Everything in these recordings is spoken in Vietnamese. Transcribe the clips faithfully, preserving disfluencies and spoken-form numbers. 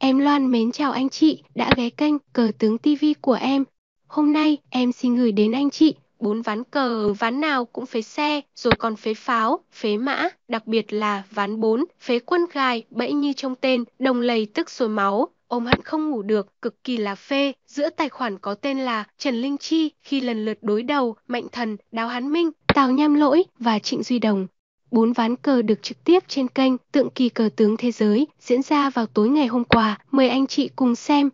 Em Loan mến chào anh chị đã ghé kênh Cờ Tướng ti vi của em. Hôm nay em xin gửi đến anh chị bốn ván cờ, ván nào cũng phế xe, rồi còn phế pháo, phế mã, đặc biệt là ván bốn, phế quân gài, bẫy như trong tên, đồng lầy tức sôi máu, ôm hận không ngủ được, cực kỳ là phê. Giữa tài khoản có tên là Trần Linh Chi khi lần lượt đối đầu Mạnh Thần, Đào Hán Minh, Tào Nham Lỗi và Trịnh Duy Đồng. Bốn ván cờ được trực tiếp trên kênh Tượng Kỳ Cờ Tướng Thế Giới diễn ra vào tối ngày hôm qua. Mời anh chị cùng xem.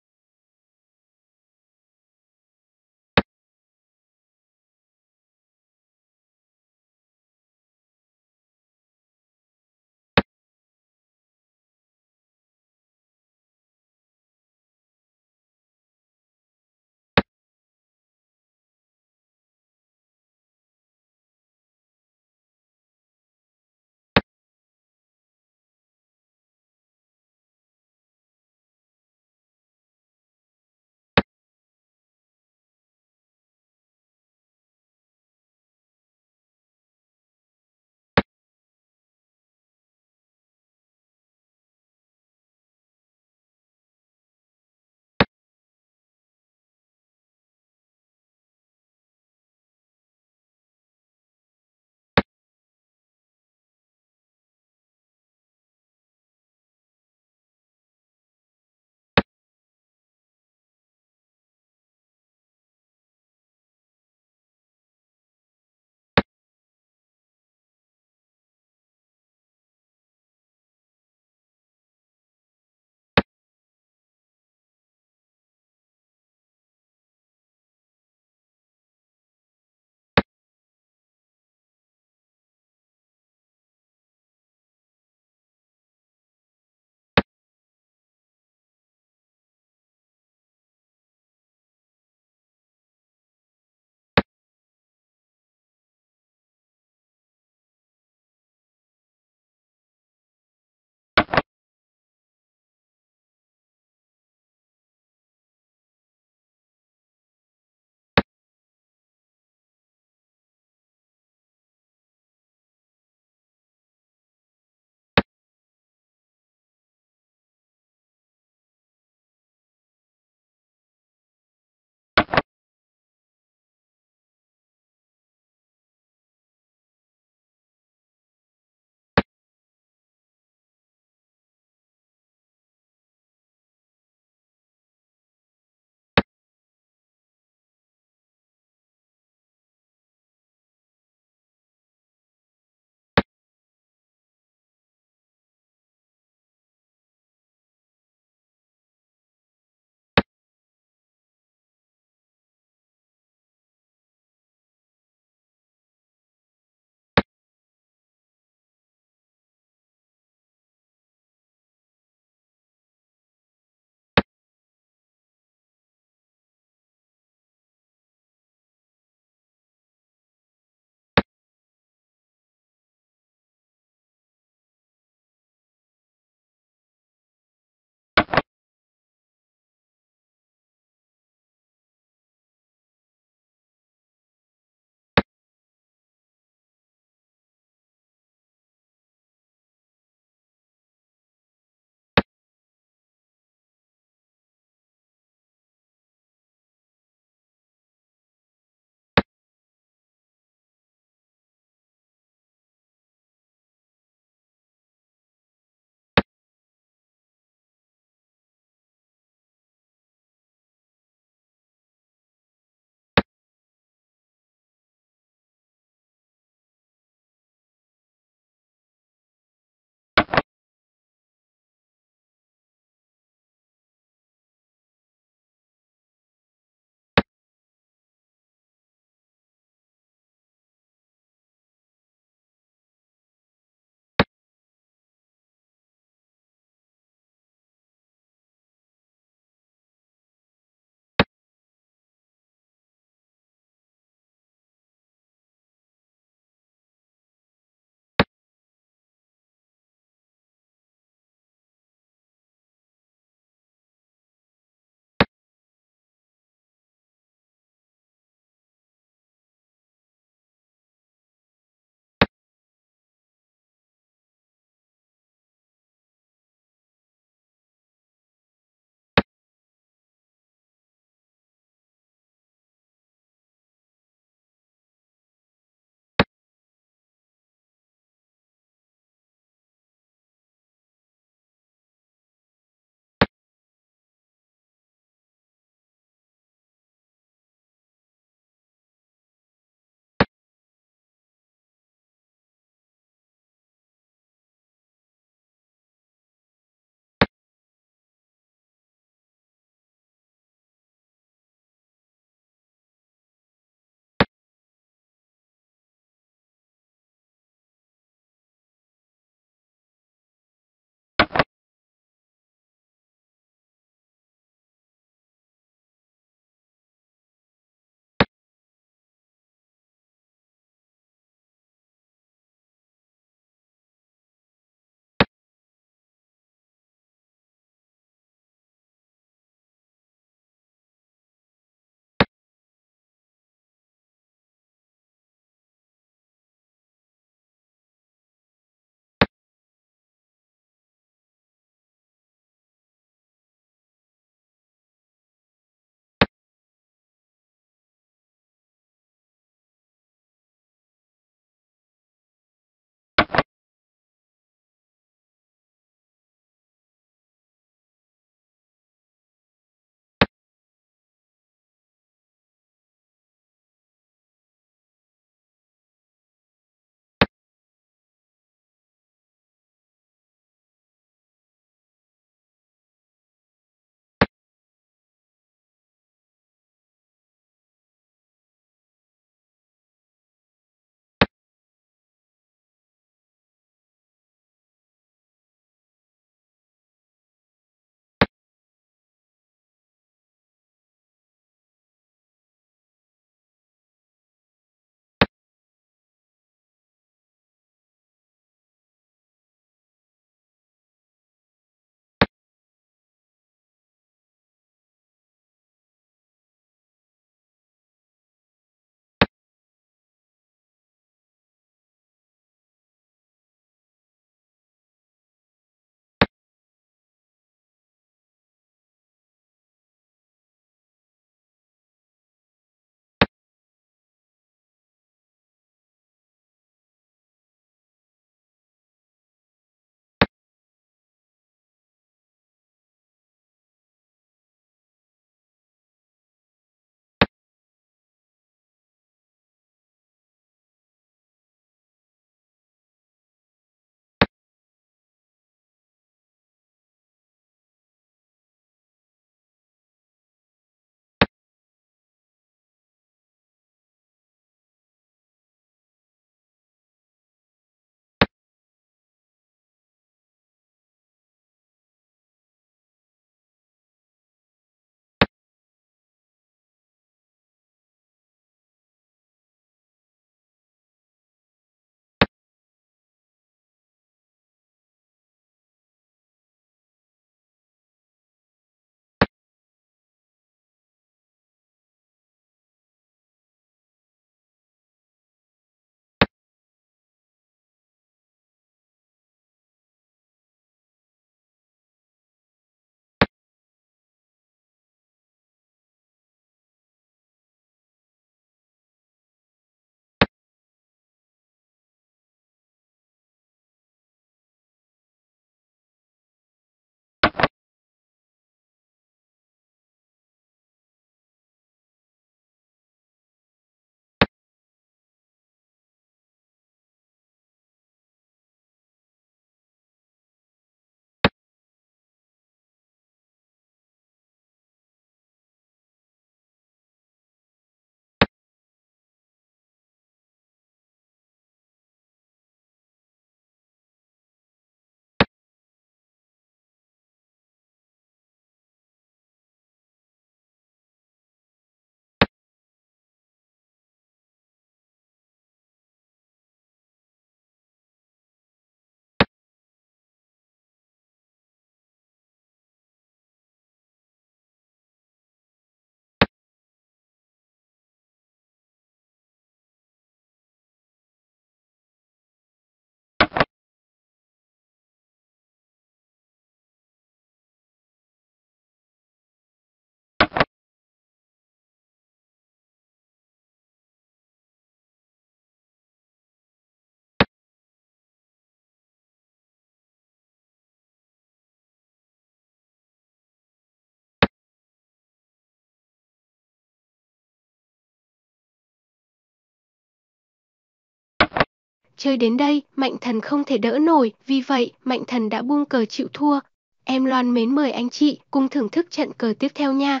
Chơi đến đây, Mạnh Thần không thể đỡ nổi, vì vậy, Mạnh Thần đã buông cờ chịu thua. Em Loan mến mời anh chị cùng thưởng thức trận cờ tiếp theo nha.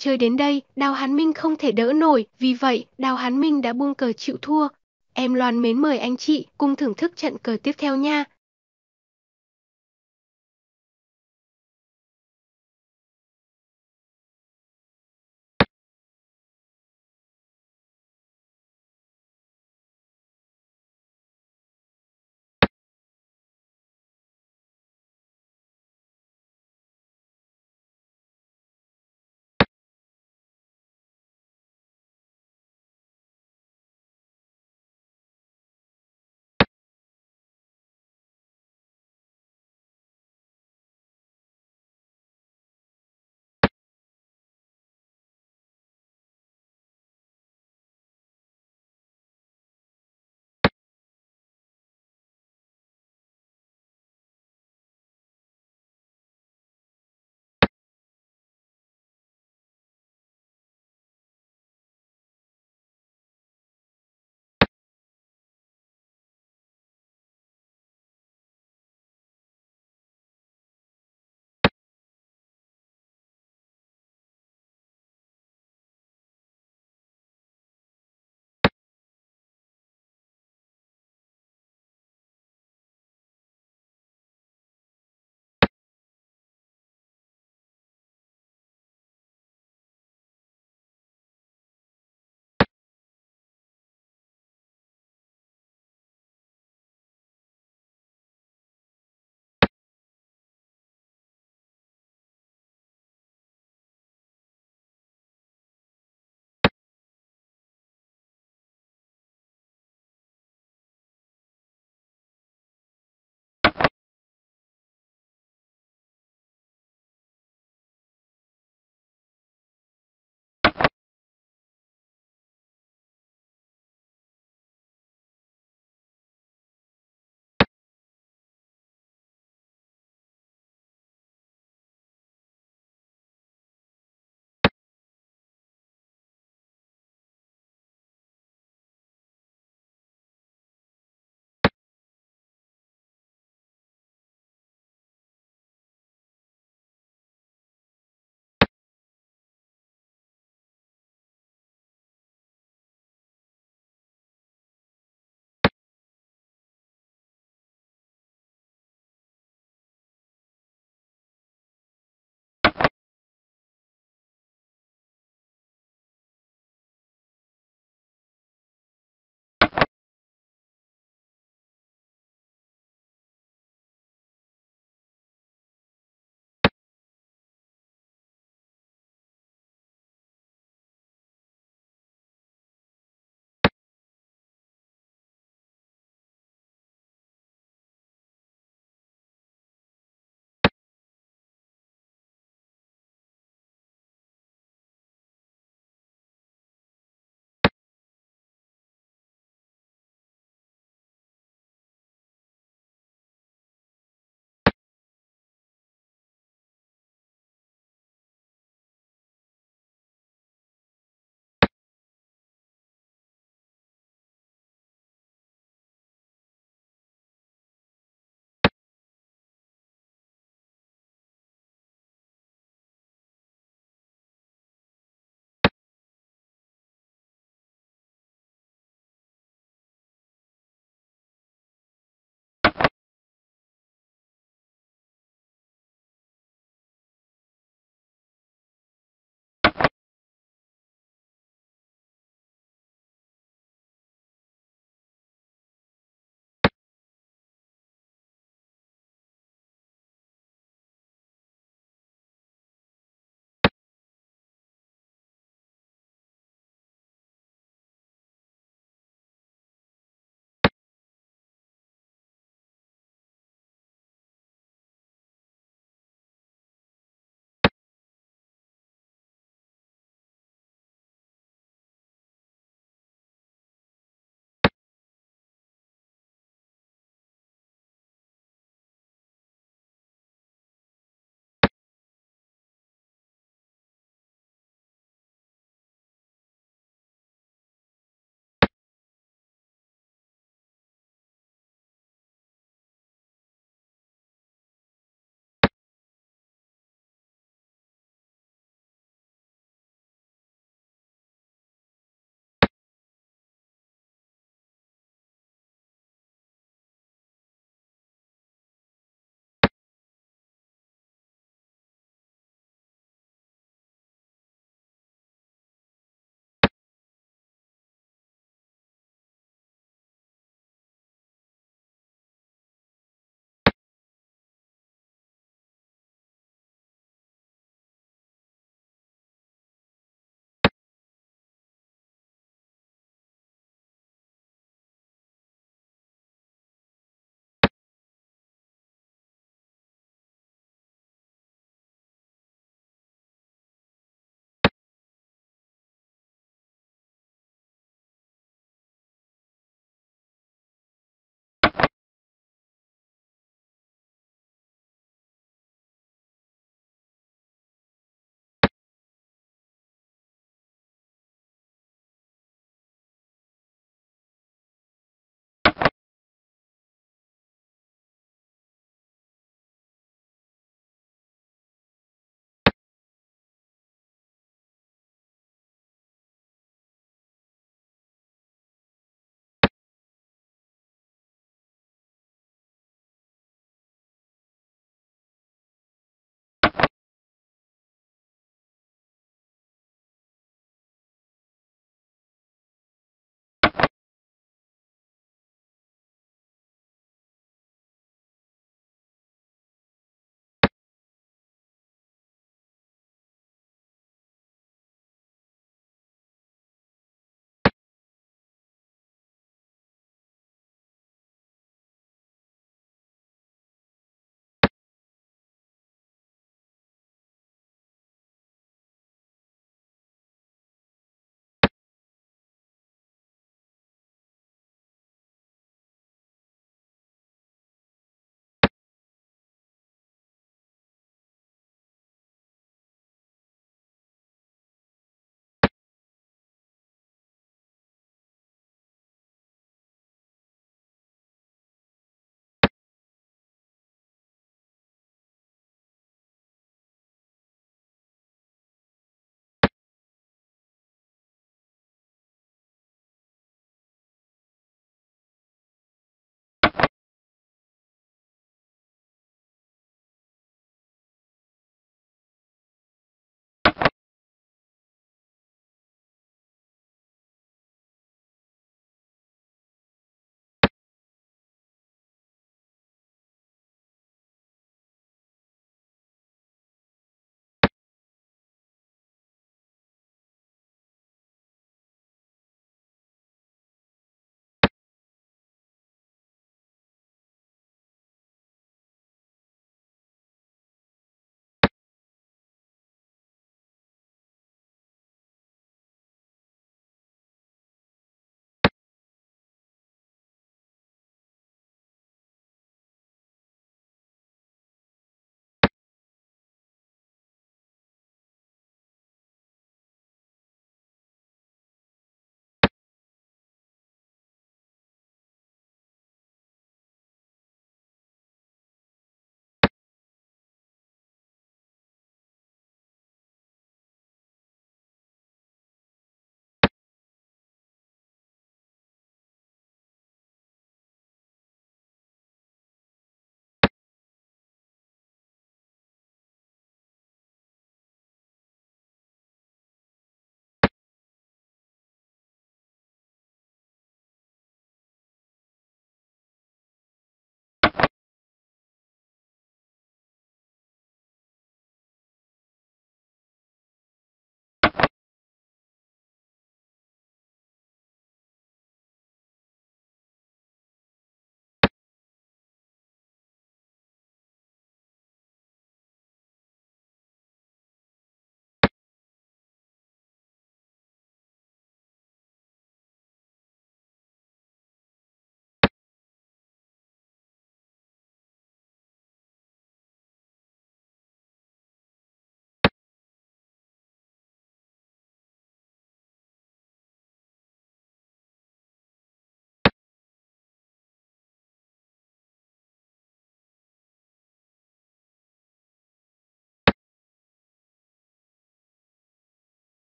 Chơi đến đây, Đào Hán Minh không thể đỡ nổi, vì vậy, Đào Hán Minh đã buông cờ chịu thua. Em Loan mến mời anh chị cùng thưởng thức trận cờ tiếp theo nha.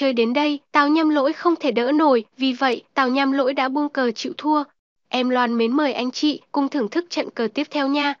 Chơi đến đây, Tào Nham Lỗi không thể đỡ nổi, vì vậy, Tào Nham Lỗi đã buông cờ chịu thua. Em Loan mến mời anh chị cùng thưởng thức trận cờ tiếp theo nha.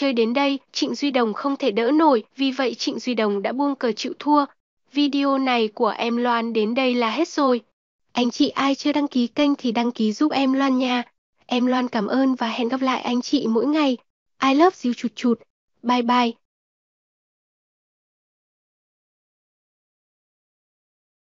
Chơi đến đây, Trịnh Duy Đồng không thể đỡ nổi, vì vậy Trịnh Duy Đồng đã buông cờ chịu thua. Video này của em Loan đến đây là hết rồi. Anh chị ai chưa đăng ký kênh thì đăng ký giúp em Loan nha. Em Loan cảm ơn và hẹn gặp lại anh chị mỗi ngày. I love you chụt chụt. Bye bye.